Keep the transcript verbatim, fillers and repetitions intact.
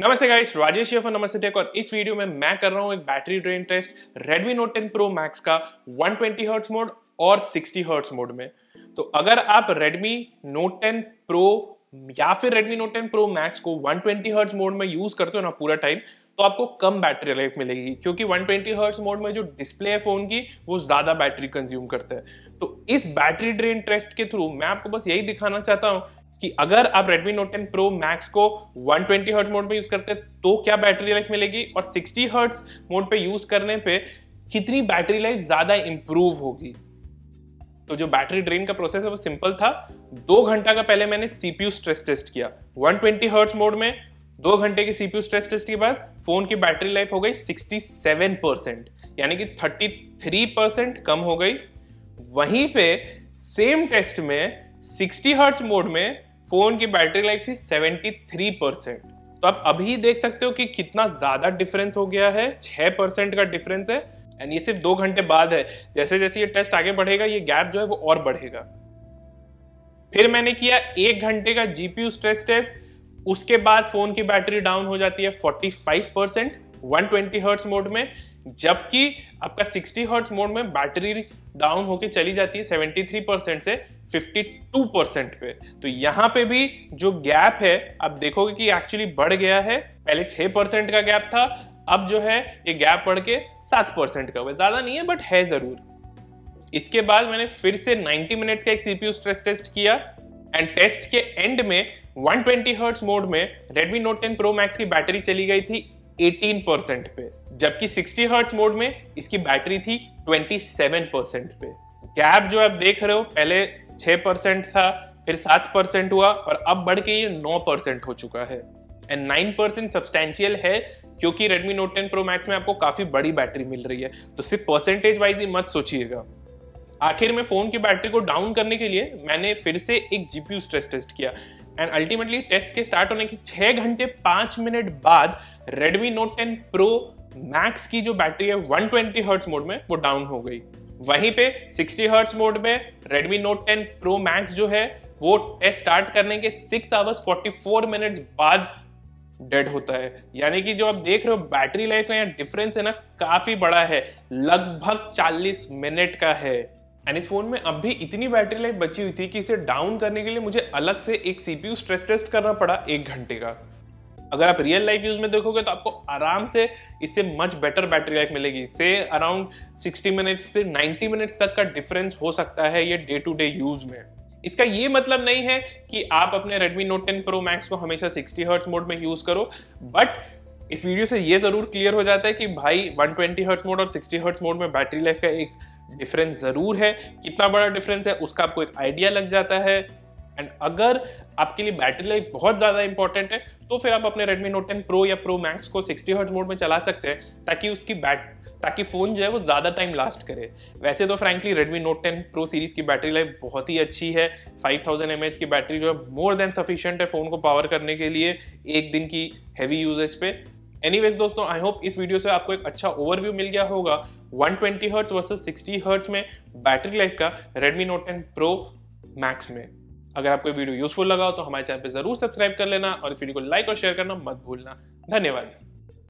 नमस्ते गाइस, राजेश ये फॉर नमस्ते टेक और इस वीडियो में मैं कर रहा हूं एक battery drain test Redmi Note ten Pro Max का वन ट्वेंटी हर्ट्ज़ मोड और सिक्सटी हर्ट्ज़ मोड में। तो अगर आप Redmi Note टेन Pro या फिर Redmi Note ten Pro Max को वन ट्वेंटी हर्ट्ज़ मोड में यूज करते हो ना पूरा टाइम, तो आपको कम बैटरी लाइफ मिलेगी क्योंकि वन ट्वेंटी हर्ट्ज़ मोड में जो डिस्प्ले है फोन की वो ज्यादा बैटरी कंज्यूम करता है। तो इस बैटरी ड्रेन टेस्ट के थ्रू मैं आपको बस यही दिखाना चाहता हूं कि अगर आप Redmi Note ten Pro Max को वन ट्वेंटी हर्ट्ज़ मोड पे यूज करते हैं तो क्या बैटरी लाइफ मिलेगी और सिक्सटी हर्ट्ज़ मोड पे यूज करने पे कितनी बैटरी लाइफ ज्यादा इंप्रूव होगी। तो जो बैटरी ड्रेन का प्रोसेस है वो सिंपल था। दो घंटा का पहले मैंने सीपीयू स्ट्रेस टेस्ट किया वन ट्वेंटी हर्ट्ज़ मोड में। दो घंटे के सीपीयू स्ट्रेस टेस्ट के बाद फोन की बैटरी लाइफ हो गई सिक्सटी सेवन परसेंट, यानी कि थर्टी थ्री परसेंट कम हो गई। वहीं पे सेम टेस्ट में सिक्सटी हर्ट्ज़ मोड में फोन की बैटरी लाइफ थी सेवेंटी थ्री परसेंट। तो आप अभी देख सकते हो कि कितना ज्यादा डिफरेंस हो गया है, सिक्स परसेंट का डिफरेंस है। एंड ये सिर्फ दो घंटे बाद है, जैसे जैसे ये टेस्ट आगे बढ़ेगा ये गैप जो है वो और बढ़ेगा। फिर मैंने किया एक घंटे का जीपीयू स्ट्रेस टेस्ट, उसके बाद फोन की बैटरी डाउन हो जाती है forty five percent one twenty hertz mode में, जबकि आपका सिक्सटी हर्ट्ज़ मोड में बैटरी डाउन होके चली जाती है सेवेंटी थ्री परसेंट से फिफ्टी टू परसेंट पे। तो यहाँ पे भी जो गैप है आप देखोगे कि एक्चुअली बढ़ गया है। पहले सिक्स परसेंट का गैप था, अब जो है ये गैप बढ़ के सेवन परसेंट का हुआ। ज्यादा नहीं है बट है जरूर। इसके बाद मैंने फिर से नाइंटी मिनट्स का एक सीपीयू स्ट्रेस टेस्ट किया एंड टेस्ट के एंड में वन ट्वेंटी हर्ट्ज़ मोड में Redmi Note ten Pro Max की बैटरी चली गई थी एटीन परसेंट पे, जबकि सिक्सटी हर्ट्ज़ मोड में इसकी बैटरी थी ट्वेंटी सेवन परसेंट पे। गैप जो आप देख रहे हो पहले सिक्स परसेंट था, फिर सात परसेंट हुआ और अब बढ़ के ये नाइन परसेंट हो चुका है। एंड नाइन परसेंट सब्सटेंशियल है क्योंकि Redmi Note ten Pro Max में आपको काफी बड़ी बैटरी मिल रही है, तो सिर्फ परसेंटेज वाइज ही मत सोचिएगा। आखिर में फोन की बैटरी को डाउन करने के लिए मैंने फिर से एक जीपीयू स्ट्रेस टेस्ट किया एंड अल्टीमेटली टेस्ट के स्टार्ट होने के छह घंटे पांच मिनट बाद Redmi Note ten Pro Max की जो बैटरी है वन ट्वेंटी हर्ट्ज़ मोड में वो डाउन हो गई। वहीं पे सिक्सटी हर्ट्ज़ मोड में Redmi Note ten Pro Max जो है वो टेस्ट स्टार्ट करने के six hours forty four minutes बाद डेड होता है। यानी कि जो आप देख रहे हो बैटरी लाइफ में डिफरेंस है ना, काफी बड़ा है, लगभग चालीस मिनट का है। एंड इस फोन में अब भी इतनी बैटरी लाइफ बची हुई थी कि इसे डाउन करने के लिए मुझे अलग से एक सीपीयू स्ट्रेस टेस्ट करना पड़ा एक घंटे का। अगर आप रियल लाइफ यूज में देखोगे तो आपको आराम से इससे मच बेटर बैटरी लाइफ मिलेगी। से अराउंड सिक्सटी मिनट्स से नाइंटी मिनट्स तक का डिफरेंस हो सकता है ये डे टू डे यूज में। इसका ये मतलब नहीं है कि आप अपने Redmi Note ten Pro Max को हमेशा सिक्सटी हर्ट्ज़ मोड में यूज करो, बट इस वीडियो से ये जरूर क्लियर हो जाता है कि भाई वन ट्वेंटी हर्ट्ज़ मोड और सिक्सटी हर्ट्ज़ मोड में बैटरी लाइफ का एक डिफरेंस जरूर है। कितना बड़ा डिफरेंस है उसका आपको एक आइडिया लग जाता है। एंड अगर आपके लिए बैटरी लाइफ बहुत ज्यादा इंपॉर्टेंट है तो फिर आप अपने Redmi Note टेन Pro या Pro Max को सिक्सटी हर्ट्ज़ मोड में चला सकते हैं ताकि उसकी बैट ताकि फोन जो है वो ज्यादा टाइम लास्ट करे। वैसे तो frankly Redmi Note ten Pro series की बैटरी लाइफ बहुत ही अच्छी है। Five thousand M A H की बैटरी जो है मोर देन सफिशिएंट है फोन को पावर करने के लिए एक दिन की हैवी यूजेज पे। एनीवेज दोस्तों, आई होप इस वीडियो से आपको एक अच्छा ओवरव्यू मिल गया होगा one twenty hertz versus sixty hertz में बैटरी लाइफ का Redmi Note ten Pro Max में। अगर आपको वीडियो यूजफुल लगा हो तो हमारे चैनल पे जरूर सब्सक्राइब कर लेना और इस वीडियो को लाइक और शेयर करना मत भूलना। धन्यवाद।